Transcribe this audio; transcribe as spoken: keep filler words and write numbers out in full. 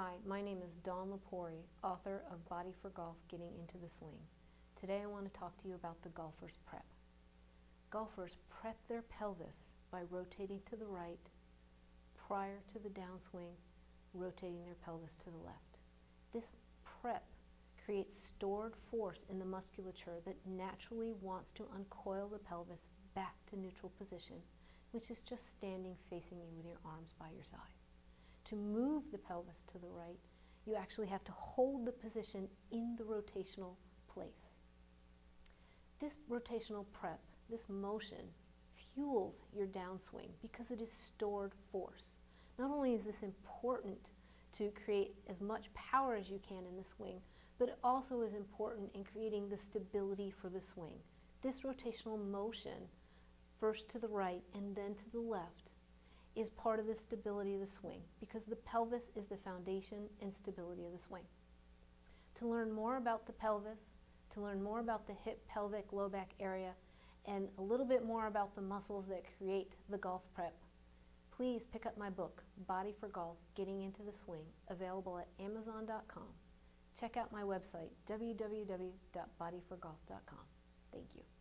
Hi, my name is Dawn Lipori, author of Body for Golf, Getting into the Swing. Today I want to talk to you about the golfer's prep. Golfers prep their pelvis by rotating to the right prior to the downswing, rotating their pelvis to the left. This prep creates stored force in the musculature that naturally wants to uncoil the pelvis back to neutral position, which is just standing facing you with your arms by your side. To move the pelvis to the right, you actually have to hold the position in the rotational place. This rotational prep, this motion, fuels your downswing because it is stored force. Not only is this important to create as much power as you can in the swing, but it also is important in creating the stability for the swing. This rotational motion, first to the right and then to the left, is part of the stability of the swing because the pelvis is the foundation and stability of the swing. To learn more about the pelvis, to learn more about the hip, pelvic, low back area, and a little bit more about the muscles that create the golf prep, please pick up my book, Body for Golf, Getting into the Swing, available at Amazon dot com. Check out my website, w w w dot body for golf dot com. Thank you.